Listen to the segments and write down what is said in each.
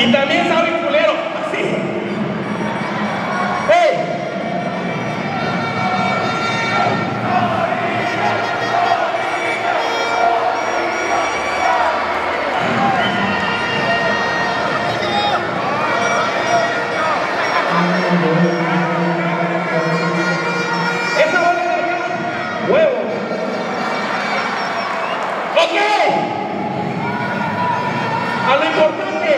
Y también sabe culero, así. ¡Ey! ¡Esa bola de acá! ¡Huevo! ¡Ok! ¡A lo importante!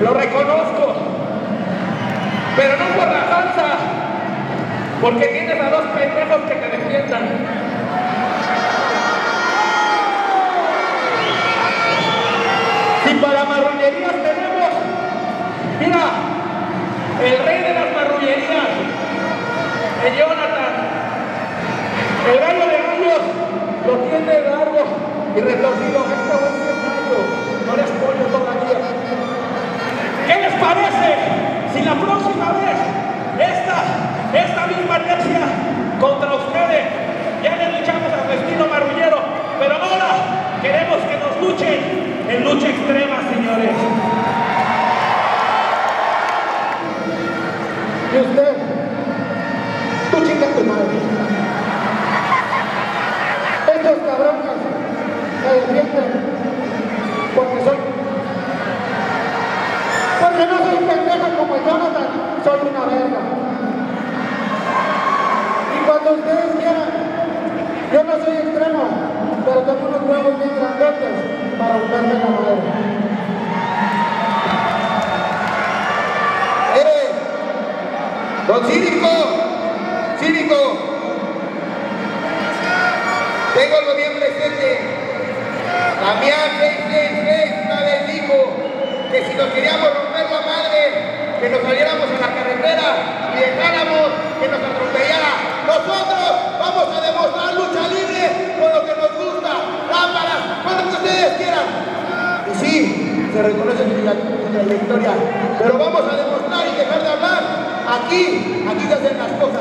Lo reconozco, pero no por la falsa, porque tienes a dos pendejos que te defiendan. Si para marrullerías tenemos, mira, el rey de las marrullerías, el Jonathan, el gallo de gallos, lo tiene largo y retorcido. Esto es un gallo, no les pollo todavía. ¿Qué les parece si la próxima vez esta misma tercia contra ustedes ya les luchamos al destino marrullero, pero ahora queremos que nos luchen en lucha extrema, señores? Y usted, tú chinga tu madre. Estos cabrones se defienden porque soy... Yo no soy pendeja como Jonathan, soy una verga. Y cuando ustedes quieran, yo no soy extremo, pero tengo unos huevos bien grandotes para buscarme la madre. Don Cínico, tengo algo bien presente. La mía 666 una vez dijo que si nos queríamos romper la madre, que nos saliéramos a la carretera y dejáramos que nos atropellara. Nosotros vamos a demostrar lucha libre con lo que nos gusta, lámparas, cuantas ustedes quieran. Y sí, se reconoce mi trayectoria, pero vamos a demostrar y dejar de hablar. Aquí se hacen las cosas.